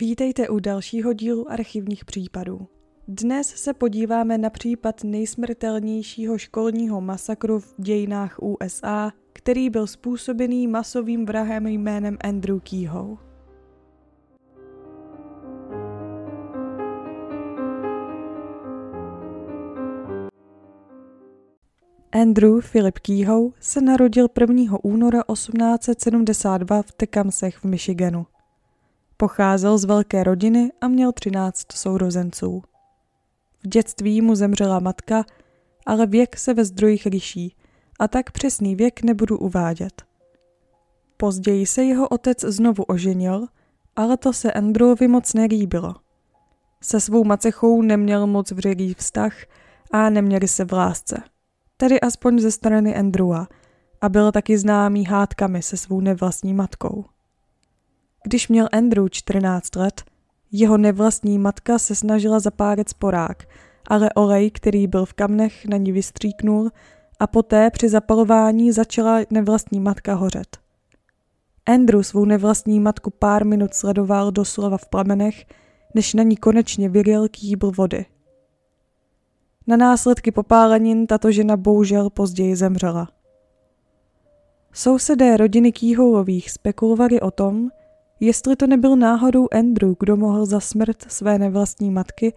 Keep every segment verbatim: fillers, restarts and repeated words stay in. Vítejte u dalšího dílu archivních případů. Dnes se podíváme na případ nejsmrtelnějšího školního masakru v dějinách U S A, který byl způsobený masovým vrahem jménem Andrew Kehoe. Andrew Philip Kehoe se narodil prvního února osmnáct set sedmdesát dva v Tecumsech v Michiganu. Pocházel z velké rodiny a měl třináct sourozenců. V dětství mu zemřela matka, ale věk se ve zdrojích liší a tak přesný věk nebudu uvádět. Později se jeho otec znovu oženil, ale to se Andrewovi moc nelíbilo. Se svou macechou neměl moc vřelý vztah a neměli se v lásce. Tedy aspoň ze strany Andrewa a byl taky známý hádkami se svou nevlastní matkou. Když měl Andrew čtrnáct let, jeho nevlastní matka se snažila zapálit sporák, ale olej, který byl v kamnech, na ní vystříknul a poté při zapalování začala nevlastní matka hořet. Andrew svou nevlastní matku pár minut sledoval doslova v plamenech, než na ní konečně vylil kýbl vody. Na následky popálenin tato žena bohužel později zemřela. Sousedé rodiny Kehoeových spekulovali o tom, jestli to nebyl náhodou Andrew, kdo mohl za smrt své nevlastní matky,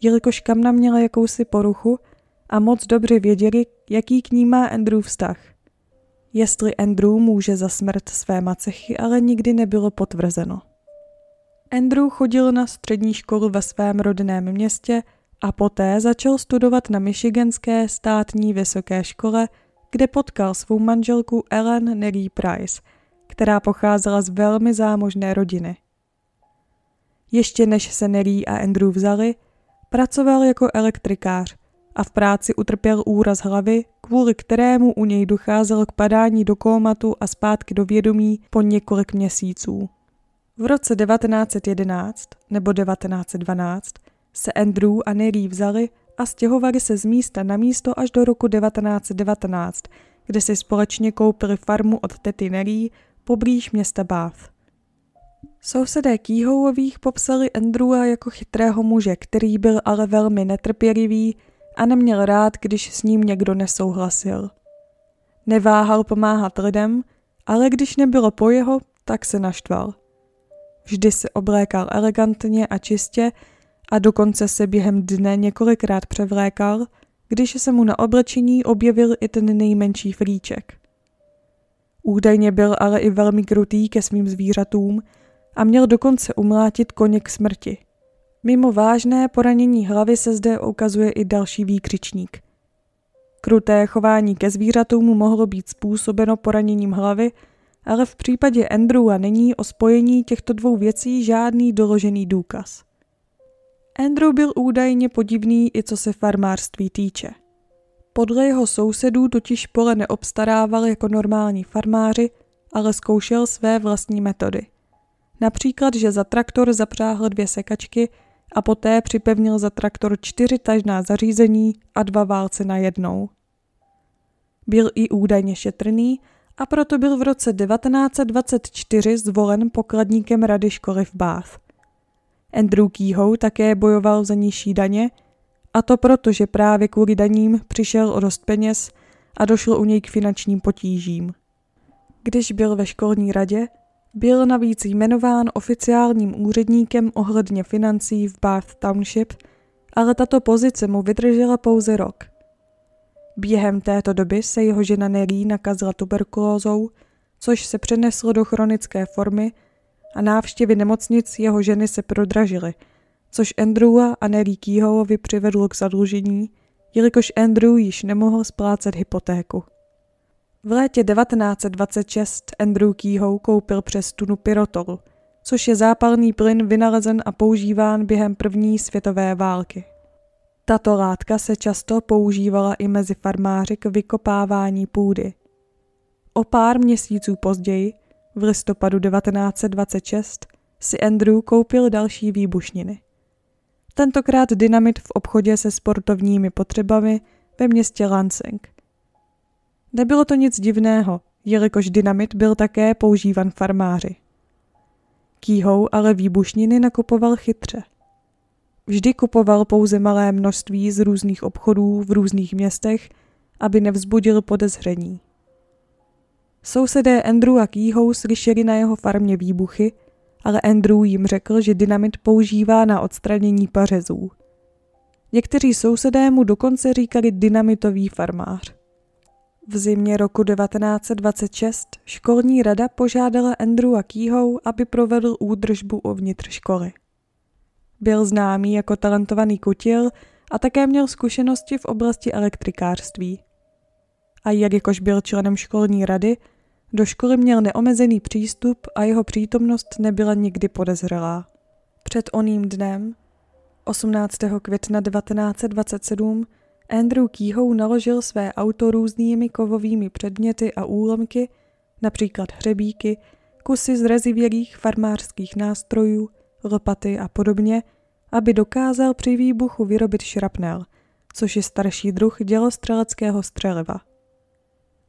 jelikož kamna měla jakousi poruchu a moc dobře věděli, jaký k ní má Andrew vztah. Jestli Andrew může za smrt své macechy, ale nikdy nebylo potvrzeno. Andrew chodil na střední školu ve svém rodném městě a poté začal studovat na Michiganské státní vysoké škole, kde potkal svou manželku Ellen Nellie Price, která pocházela z velmi zámožné rodiny. Ještě než se Nellie a Andrew vzali, pracoval jako elektrikář a v práci utrpěl úraz hlavy, kvůli kterému u něj docházelo k padání do kómatu a zpátky do vědomí po několik měsíců. V roce devatenáct set jedenáct nebo devatenáct set dvanáct se Andrew a Nellie vzali a stěhovali se z místa na místo až do roku devatenáct set devatenáct, kde si společně koupili farmu od tety Nellie poblíž města Bath. Sousedé Kehoeových popsali Andrewa jako chytrého muže, který byl ale velmi netrpělivý a neměl rád, když s ním někdo nesouhlasil. Neváhal pomáhat lidem, ale když nebylo po jeho, tak se naštval. Vždy se oblékal elegantně a čistě a dokonce se během dne několikrát převlékal, když se mu na oblečení objevil i ten nejmenší flíček. Údajně byl ale i velmi krutý ke svým zvířatům a měl dokonce umlátit koně k smrti. Mimo vážné poranění hlavy se zde ukazuje i další výkřičník. Kruté chování ke zvířatům mu mohlo být způsobeno poraněním hlavy, ale v případě Andrewa není o spojení těchto dvou věcí žádný doložený důkaz. Andrew byl údajně podivný i co se farmářství týče. Podle jeho sousedů totiž pole neobstarával jako normální farmáři, ale zkoušel své vlastní metody. Například, že za traktor zapřáhl dvě sekačky a poté připevnil za traktor čtyři tažná zařízení a dva válce najednou. Byl i údajně šetrný a proto byl v roce devatenáct set dvacet čtyři zvolen pokladníkem rady školy v Bath. Andrew Kehoe také bojoval za nižší daně, a to proto, že právě kvůli daním přišel o dost peněz a došlo u něj k finančním potížím. Když byl ve školní radě, byl navíc jmenován oficiálním úředníkem ohledně financí v Bath Township, ale tato pozice mu vydržela pouze rok. Během této doby se jeho žena Nellie nakazila tuberkulózou, což se přeneslo do chronické formy, a návštěvy nemocnic jeho ženy se prodražily, což Andrewa a Nellie Kehoeovi přivedlo k zadlužení, jelikož Andrew již nemohl splácet hypotéku. V létě devatenáct set dvacet šest Andrew Kehoe koupil přes tunu Pyrotol, což je zápalný plyn vynalezen a používán během první světové války. Tato látka se často používala i mezi farmáři k vykopávání půdy. O pár měsíců později, v listopadu devatenáct set dvacet šest, si Andrew koupil další výbušniny. Tentokrát dynamit v obchodě se sportovními potřebami ve městě Lansing. Nebylo to nic divného, jelikož dynamit byl také používan farmáři. Kehoe ale výbušniny nakupoval chytře. Vždy kupoval pouze malé množství z různých obchodů v různých městech, aby nevzbudil podezření. Sousedé Andrew a Kehoe slyšeli na jeho farmě výbuchy, ale Andrew jim řekl, že dynamit používá na odstranění pařezů. Někteří sousedé mu dokonce říkali dynamitový farmář. V zimě roku devatenáct set dvacet šest školní rada požádala Andrewa Kehoe, aby provedl údržbu uvnitř školy. Byl známý jako talentovaný kutil a také měl zkušenosti v oblasti elektrikářství. A jelikož byl členem školní rady, do školy měl neomezený přístup a jeho přítomnost nebyla nikdy podezřelá. Před oným dnem, osmnáctého května devatenáct set dvacet sedm, Andrew Kehoe naložil své auto různými kovovými předměty a úlomky, například hřebíky, kusy zrezivělých farmářských nástrojů, lopaty a podobně, aby dokázal při výbuchu vyrobit šrapnel, což je starší druh dělostřeleckého střeliva.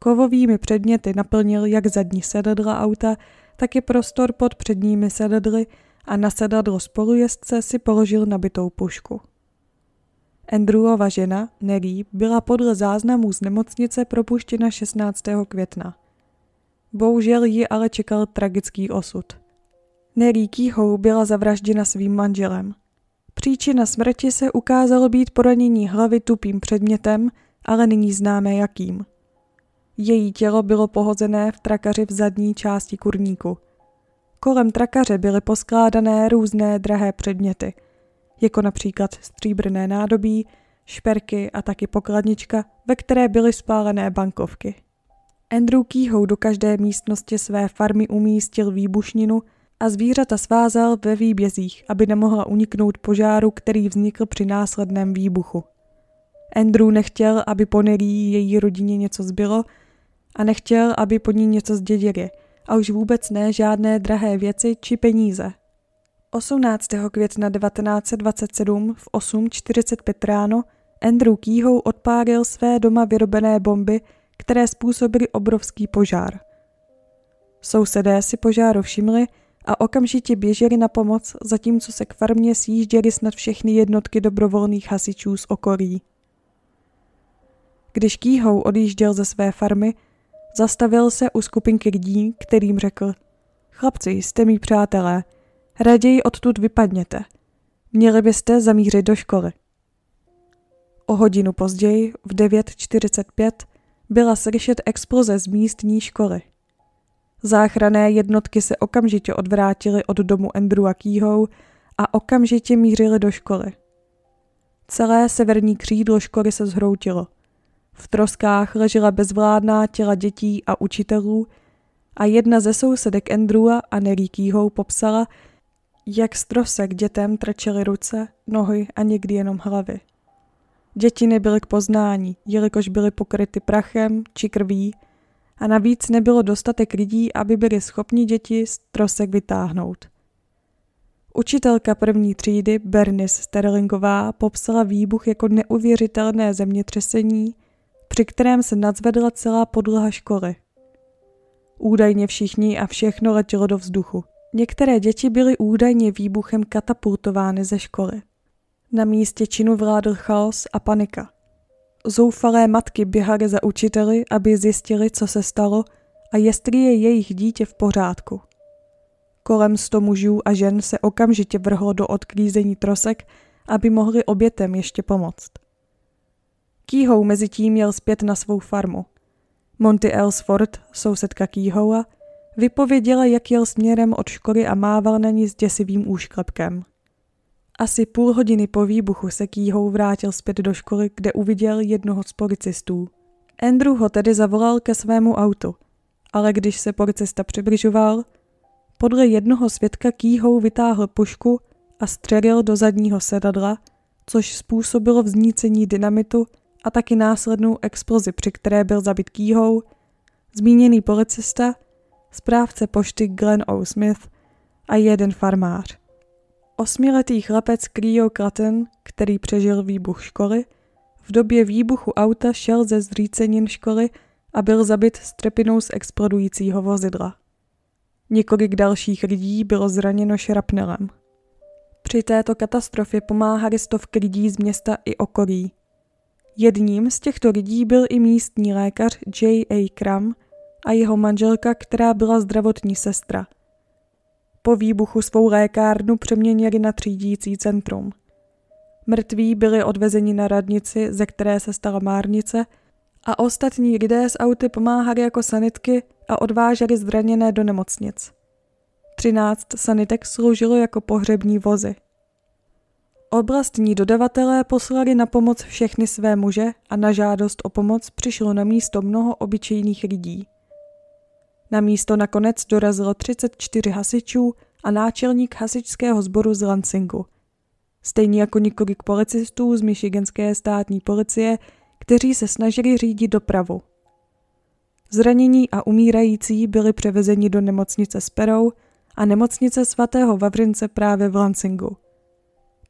Kovovými předměty naplnil jak zadní sedadla auta, tak i prostor pod předními sedadly a na sedadlo spolujezdce si položil nabitou pušku. Andrewova žena, Nellie, byla podle záznamů z nemocnice propuštěna šestnáctého května. Bohužel ji ale čekal tragický osud. Nellie Kehoe byla zavražděna svým manželem. Příčina smrti se ukázalo být poranění hlavy tupým předmětem, ale není známé jakým. Její tělo bylo pohozené v trakaři v zadní části kurníku. Kolem trakaře byly poskládané různé drahé předměty, jako například stříbrné nádobí, šperky a taky pokladnička, ve které byly spálené bankovky. Andrew Kehoe do každé místnosti své farmy umístil výbušninu a zvířata svázal ve výbězích, aby nemohla uniknout požáru, který vznikl při následném výbuchu. Andrew nechtěl, aby po Nellie její rodině něco zbylo a nechtěl, aby po ní něco zdědili, a už vůbec ne žádné drahé věci či peníze. osmnáctého května devatenáct set dvacet sedm v osm čtyřicet pět ráno Andrew Kehoe odpálil své doma vyrobené bomby, které způsobily obrovský požár. Sousedé si požáru všimli a okamžitě běželi na pomoc, zatímco se k farmě sjížděly snad všechny jednotky dobrovolných hasičů z okolí. Když Kehoe odjížděl ze své farmy, zastavil se u skupinky lidí, kterým řekl: "Chlapci, jste mý přátelé, raději odtud vypadněte. Měli byste zamířit do školy." O hodinu později, v devět čtyřicet pět, byla slyšet exploze z místní školy. Záchranné jednotky se okamžitě odvrátily od domu Andrewa Kehoe a okamžitě mířily do školy. Celé severní křídlo školy se zhroutilo. V troskách ležela bezvládná těla dětí a učitelů a jedna ze sousedek Andrewa a Nellie Kehoe popsala, jak z trosek dětem trčely ruce, nohy a někdy jenom hlavy. Děti nebyly k poznání, jelikož byly pokryty prachem či krví a navíc nebylo dostatek lidí, aby byli schopni děti z trosek vytáhnout. Učitelka první třídy Bernice Sterlingová popsala výbuch jako neuvěřitelné zemětřesení, při kterém se nadzvedla celá podlaha školy. Údajně všichni a všechno letělo do vzduchu. Některé děti byly údajně výbuchem katapultovány ze školy. Na místě činu vládl chaos a panika. Zoufalé matky běhaly za učiteli, aby zjistili, co se stalo a jestli je jejich dítě v pořádku. Kolem sto mužů a žen se okamžitě vrhlo do odklízení trosek, aby mohli obětem ještě pomoct. Kehoe mezitím jel zpět na svou farmu. Monty Ellsford, sousedka Kehoea, vypověděla, jak jel směrem od školy a mával na ní s děsivým úšklepkem. Asi půl hodiny po výbuchu se Kehoe vrátil zpět do školy, kde uviděl jednoho z policistů. Andrew ho tedy zavolal ke svému autu, ale když se policista přibližoval, podle jednoho svědka Kehoe vytáhl pušku a střelil do zadního sedadla, což způsobilo vznícení dynamitu a taky následnou explozi, při které byl zabit Kehoe, zmíněný policista, správce pošty Glenn O. Smith a jeden farmář. Osmiletý chlapec Cleo Clayton, který přežil výbuch školy, v době výbuchu auta šel ze zřícenin školy a byl zabit střepinou z explodujícího vozidla. Několik dalších lidí bylo zraněno šrapnelem. Při této katastrofě pomáhali stovky lidí z města i okolí. Jedním z těchto lidí byl i místní lékař J. A. Crum a jeho manželka, která byla zdravotní sestra. Po výbuchu svou lékárnu přeměnili na třídící centrum. Mrtví byli odvezeni na radnici, ze které se stala márnice, a ostatní lidé s auty pomáhali jako sanitky a odváželi zraněné do nemocnic. třináct sanitek sloužilo jako pohřební vozy. Oblastní dodavatelé poslali na pomoc všechny své muže a na žádost o pomoc přišlo na místo mnoho obyčejných lidí. Na místo nakonec dorazilo třicet čtyři hasičů a náčelník hasičského sboru z Lansingu, stejně jako několik policistů z Michiganské státní policie, kteří se snažili řídit dopravu. Zranění a umírající byli převezeni do nemocnice Sparrow a nemocnice svatého Vavřince právě v Lansingu.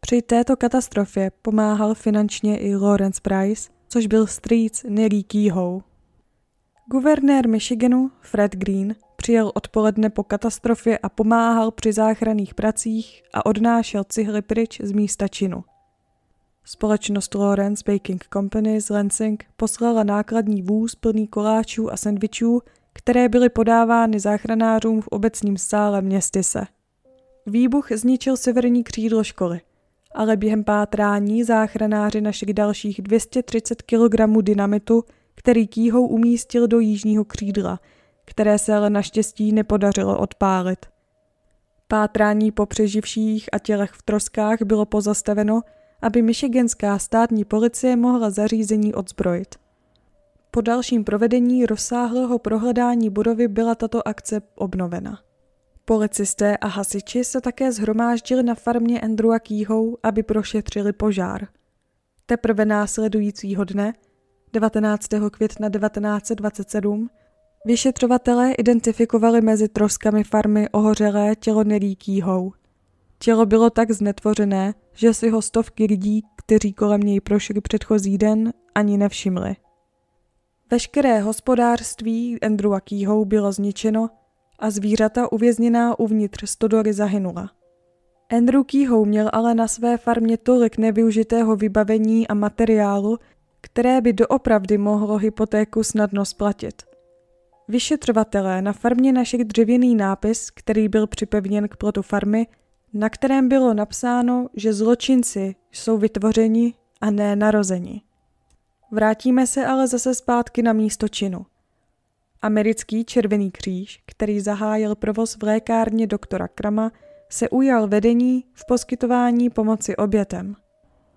Při této katastrofě pomáhal finančně i Lawrence Price, což byl strýc Nellie Kehoe. Guvernér Michiganu Fred Green přijel odpoledne po katastrofě a pomáhal při záchranných pracích a odnášel cihly pryč z místa činu. Společnost Lawrence Baking Company z Lansing poslala nákladní vůz plný koláčů a sendvičů, které byly podávány záchranářům v obecním sále městyse. Výbuch zničil severní křídlo školy, ale během pátrání záchranáři našli dalších dvě stě třicet kilogramů dynamitu, který Kehoe umístil do jižního křídla, které se ale naštěstí nepodařilo odpálit. Pátrání po přeživších a tělech v troskách bylo pozastaveno, aby Michiganská státní policie mohla zařízení odzbrojit. Po dalším provedení rozsáhlého prohledání budovy byla tato akce obnovena. Policisté a hasiči se také shromáždili na farmě Andrewa Kehoe, aby prošetřili požár. Teprve následujícího dne, devatenáctého května devatenáct set dvacet sedm, vyšetřovatelé identifikovali mezi troskami farmy ohořelé tělo Nellie Kehoe. Tělo bylo tak znetvořené, že si ho stovky lidí, kteří kolem něj prošli předchozí den, ani nevšimli. Veškeré hospodářství Andrewa Kehoe bylo zničeno a zvířata uvězněná uvnitř stodoly zahynula. Andrew Kehoe měl ale na své farmě tolik nevyužitého vybavení a materiálu, které by doopravdy mohlo hypotéku snadno splatit. Vyšetřovatelé na farmě našli dřevěný nápis, který byl připevněn k plotu farmy, na kterém bylo napsáno, že zločinci jsou vytvořeni a ne narozeni. Vrátíme se ale zase zpátky na místo činu. Americký Červený kříž, který zahájil provoz v lékárně doktora Cruma, se ujal vedení v poskytování pomoci obětem.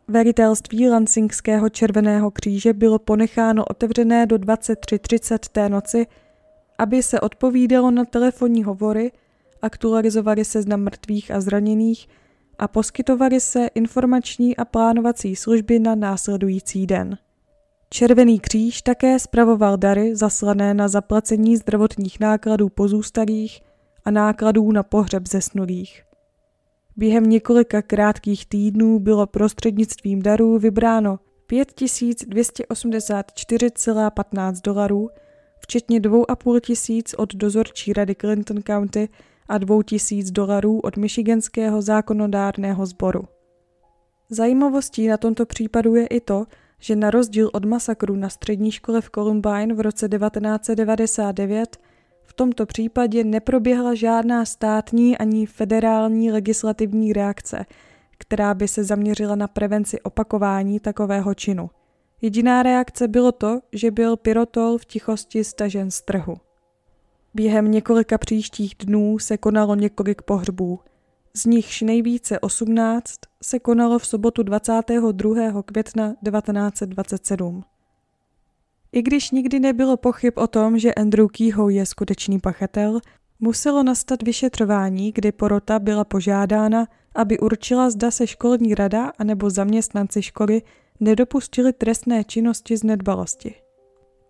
Velitelství Lansingského Červeného kříže bylo ponecháno otevřené do dvacet tři třicet té noci, aby se odpovídalo na telefonní hovory, aktualizovali seznam mrtvých a zraněných a poskytovali se informační a plánovací služby na následující den. Červený kříž také spravoval dary zaslané na zaplacení zdravotních nákladů pozůstalých a nákladů na pohřeb zesnulých. Během několika krátkých týdnů bylo prostřednictvím darů vybráno pět tisíc dvě stě osmdesát čtyři celá patnáct dolarů, včetně dvě a půl tisíce od dozorčí rady Clinton County a dva tisíce dolarů od Michiganského zákonodárného sboru. Zajímavostí na tomto případu je i to, že na rozdíl od masakru na střední škole v Columbine v roce devatenáct set devadesát devět v tomto případě neproběhla žádná státní ani federální legislativní reakce, která by se zaměřila na prevenci opakování takového činu. Jediná reakce bylo to, že byl Pyrotol v tichosti stažen z trhu. Během několika příštích dnů se konalo několik pohřbů. Z nichž nejvíce osmnáct se konalo v sobotu dvacátého druhého května devatenáct set dvacet sedm. I když nikdy nebylo pochyb o tom, že Andrew Kehoe je skutečný pachatel, muselo nastat vyšetřování, kdy porota byla požádána, aby určila, zda se školní rada anebo zaměstnanci školy nedopustili trestné činnosti z nedbalosti.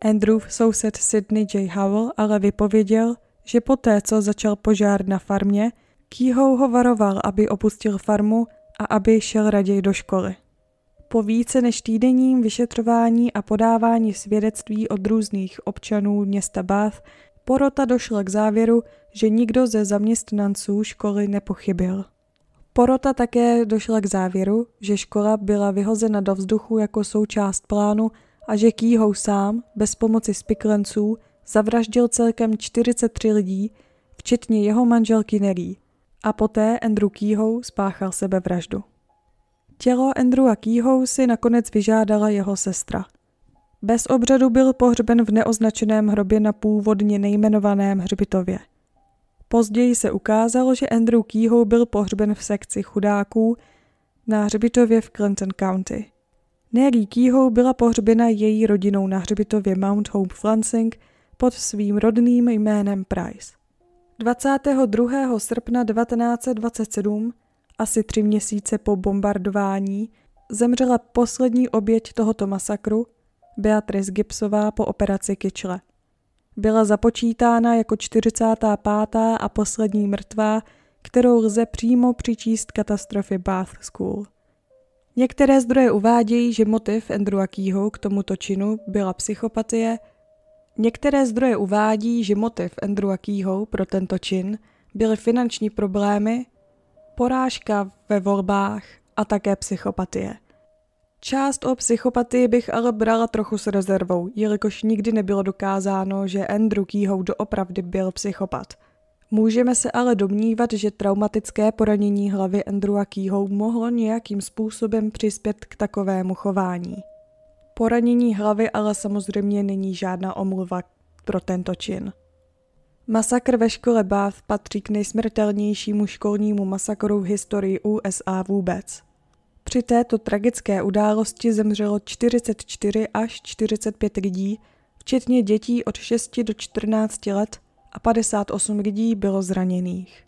Andrewův soused Sydney J. Howell ale vypověděl, že poté, co začal požár na farmě, Kehoe ho varoval, aby opustil farmu a aby šel raději do školy. Po více než týdenním vyšetřování a podávání svědectví od různých občanů města Bath porota došla k závěru, že nikdo ze zaměstnanců školy nepochybil. Porota také došla k závěru, že škola byla vyhozena do vzduchu jako součást plánu a že Kehoe sám, bez pomoci spiklenců, zavraždil celkem čtyřicet tři lidí, včetně jeho manželky Nellie. A poté Andrew Kehoe spáchal sebevraždu. Tělo Andrewa Kehoe si nakonec vyžádala jeho sestra. Bez obřadu byl pohřben v neoznačeném hrobě na původně nejmenovaném hřbitově. Později se ukázalo, že Andrew Kehoe byl pohřben v sekci chudáků na hřbitově v Clinton County. Nellie Kehoe byla pohřbena její rodinou na hřbitově Mount Hope v Lansing pod svým rodným jménem Price. dvacátého druhého srpna devatenáct set dvacet sedm, asi tři měsíce po bombardování, zemřela poslední oběť tohoto masakru, Beatrice Gipsová, po operaci kyčle. Byla započítána jako čtyřicátá pátá a poslední mrtvá, kterou lze přímo přičíst katastrofě Bath School. Některé zdroje uvádějí, že motiv Andrewa Kehoe k tomuto činu byla psychopatie. Některé zdroje uvádí, že motiv Andrewa Kehoe pro tento čin byly finanční problémy, porážka ve volbách a také psychopatie. Část o psychopatii bych ale brala trochu s rezervou, jelikož nikdy nebylo dokázáno, že Andrew Kehoe doopravdy byl psychopat. Můžeme se ale domnívat, že traumatické poranění hlavy Andrewa Kehoe mohlo nějakým způsobem přispět k takovému chování. Poranění hlavy ale samozřejmě není žádná omluva pro tento čin. Masakr ve škole Bath patří k nejsmrtelnějšímu školnímu masakru v historii U S A vůbec. Při této tragické události zemřelo čtyřicet čtyři až čtyřicet pět lidí, včetně dětí od šesti do čtrnácti let, a padesát osm lidí bylo zraněných.